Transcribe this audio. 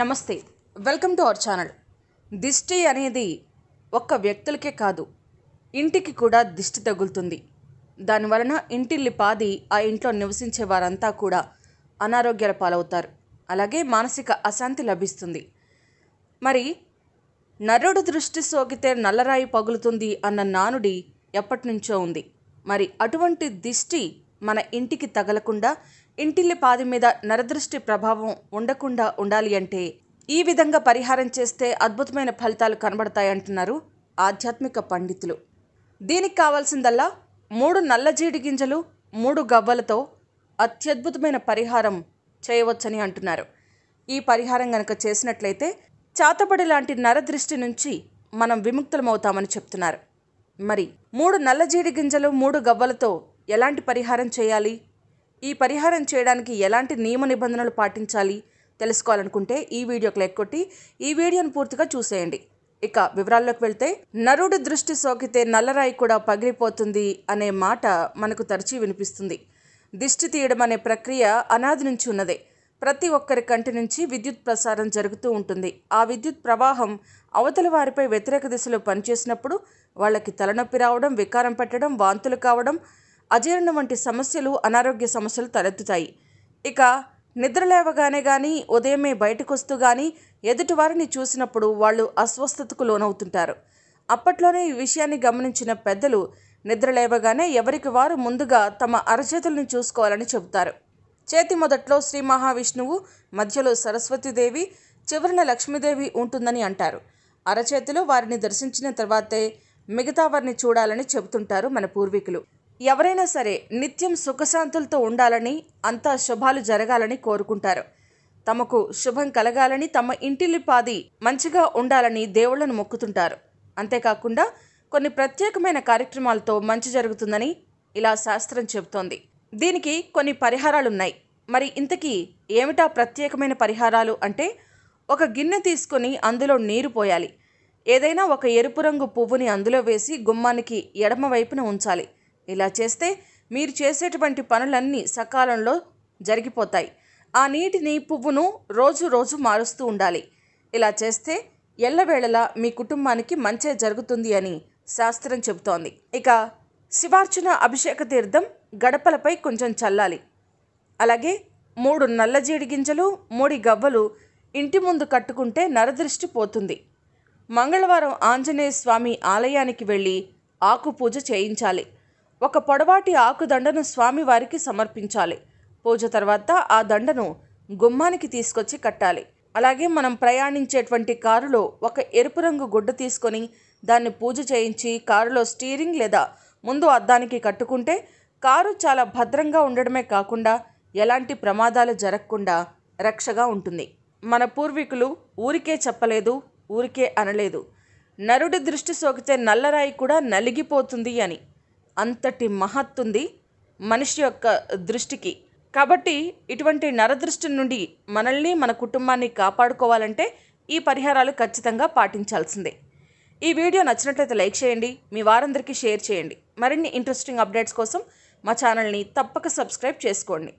నమస్తే, welcome to our channel. దిష్టి అనేది ఒక్క వ్యక్తులకే కాదు, ఇంటికి కూడా దిష్టి తగులుతుంది. దానివలన ఇంటిల్లి పాది ఆ ఇంట్లో నివసించే వారంతా కూడా అనారోగ్యాల పాలవుతారు. అలాగే మానసిక అశాంతి లభిస్తుంది. మరి నరుడు దృష్టి సోకితే నల్లరాయి పగులుతుంది అన్న నానుడి ఎప్పటి నుంచో ఉంది. మరి అటువంటి దిష్టి మన ఇంటికి తగలకుండా, ఇంటిల్లి పాది మీద నరదృష్టి ప్రభావం ఉండకుండా ఉండాలి అంటే ఈ విధంగా పరిహారం చేస్తే అద్భుతమైన ఫలితాలు కనబడతాయంటున్నారు ఆధ్యాత్మిక పండితులు. దీనికి కావాల్సిందల్లా 3 నల్ల జీడి గింజలు, 3 గవ్వలతో అత్యద్భుతమైన పరిహారం చేయవచ్చని అంటున్నారు. ఈ పరిహారం గనక చేసినట్లయితే చాతపడి లాంటి నరదృష్టి నుంచి మనం విముక్తులమవుతామని చెప్తున్నారు. మరి 3 నల్ల జీడి గింజలు, 3 గవ్వలతో ఎలాంటి పరిహారం చేయాలి, ఈ పరిహారం చేయడానికి ఎలాంటి నియమ నిబంధనలు పాటించాలి తెలుసుకోవాలనుకుంటే ఈ వీడియోకి లైక్ కొట్టి ఈ వీడియోను పూర్తిగా చూసేయండి. ఇక వివరాల్లోకి వెళ్తే, నరుడి దృష్టి సోకితే నల్లరాయి కూడా పగిలిపోతుంది అనే మాట మనకు తరచి వినిపిస్తుంది. దిష్టి తీయడం అనే ప్రక్రియ అనాది నుంచి ఉన్నదే. ప్రతి ఒక్కరి కంటి నుంచి విద్యుత్ ప్రసారం జరుగుతూ ఉంటుంది. ఆ విద్యుత్ ప్రవాహం అవతల వారిపై వ్యతిరేక దిశలో పనిచేసినప్పుడు వాళ్ళకి తలనొప్పి రావడం, వికారం పెట్టడం, వాంతులు కావడం, అజీర్ణం వంటి సమస్యలు, అనారోగ్య సమస్యలు తలెత్తుతాయి. ఇక నిద్రలేవగానే కానీ, ఉదయమే బయటకు వస్తూ కానీ ఎదుటివారిని చూసినప్పుడు వాళ్ళు అస్వస్థతకు లోనవుతుంటారు. అప్పట్లోనే ఈ విషయాన్ని గమనించిన పెద్దలు నిద్రలేవగానే ఎవరికి వారు ముందుగా తమ అరచేతులను చూసుకోవాలని చెబుతారు. చేతి మొదట్లో శ్రీ మహావిష్ణువు, మధ్యలో సరస్వతీదేవి, చివరిన లక్ష్మీదేవి ఉంటుందని అంటారు. అరచేతిలో వారిని దర్శించిన తర్వాతే మిగతా వారిని చూడాలని చెబుతుంటారు మన పూర్వీకులు. ఎవరైనా సరే నిత్యం సుఖశాంతులతో ఉండాలని, అంతా శుభాలు జరగాలని కోరుకుంటారు. తమకు శుభం కలగాలని, తమ ఇంటిల్లి పాది మంచిగా ఉండాలని దేవుళ్ళను మొక్కుతుంటారు. అంతేకాకుండా కొన్ని ప్రత్యేకమైన కార్యక్రమాలతో మంచి జరుగుతుందని ఇలా శాస్త్రం చెబుతోంది. దీనికి కొన్ని పరిహారాలున్నాయి. మరి ఇంతకీ ఏమిటా ప్రత్యేకమైన పరిహారాలు అంటే, ఒక గిన్నె తీసుకొని అందులో నీరు పోయాలి. ఏదైనా ఒక ఎరుపు రంగు పువ్వుని అందులో వేసి గుమ్మానికి ఎడమ వైపున ఉంచాలి. ఇలా చేస్తే మీరు చేసేటువంటి పనులన్నీ సకాలంలో జరిగిపోతాయి. ఆ నీటిని, పువ్వును రోజు రోజు మారుస్తూ ఉండాలి. ఇలా చేస్తే ఎల్లవేళలా మీ కుటుంబానికి మంచే జరుగుతుంది అని శాస్త్రం చెబుతోంది. ఇక శివార్చన, అభిషేక తీర్థం గడపలపై కొంచెం చల్లాలి. అలాగే 3 నల్ల జీడి గింజలు, 3 గవ్వలు ఇంటి ముందు కట్టుకుంటే నరదృష్టి పోతుంది. మంగళవారం ఆంజనేయ స్వామి ఆలయానికి వెళ్ళి ఆకు పూజ చేయించాలి. ఒక పొడవాటి ఆకుదండను స్వామివారికి సమర్పించాలి. పూజ తర్వాత ఆ దండను గుమ్మానికి తీసుకొచ్చి కట్టాలి. అలాగే మనం ప్రయాణించేటువంటి కారులో ఒక ఎరుపు రంగు గుడ్డ తీసుకొని దాన్ని పూజ చేయించి కారులో స్టీరింగ్ లేదా ముందు అద్దానికి కట్టుకుంటే కారు చాలా భద్రంగా ఉండడమే కాకుండా ఎలాంటి ప్రమాదాలు జరగకుండా రక్షగా ఉంటుంది. మన పూర్వీకులు ఊరికే చెప్పలేదు, ఊరికే అనలేదు నరుడి దృష్టి సోకితే నల్లరాయి కూడా నలిగిపోతుంది అని. అంతటి మహత్తుంది మనిషి యొక్క దృష్టికి. కాబట్టి ఇటువంటి నరదృష్టి నుండి మనల్ని, మన కుటుంబాన్ని కాపాడుకోవాలంటే ఈ పరిహారాలు ఖచ్చితంగా పాటించాల్సిందే. ఈ వీడియో నచ్చినట్లయితే లైక్ చేయండి, మీ వారందరికీ షేర్ చేయండి. మరిన్ని ఇంట్రెస్టింగ్ అప్డేట్స్ కోసం మా ఛానల్ని తప్పక సబ్స్క్రైబ్ చేసుకోండి.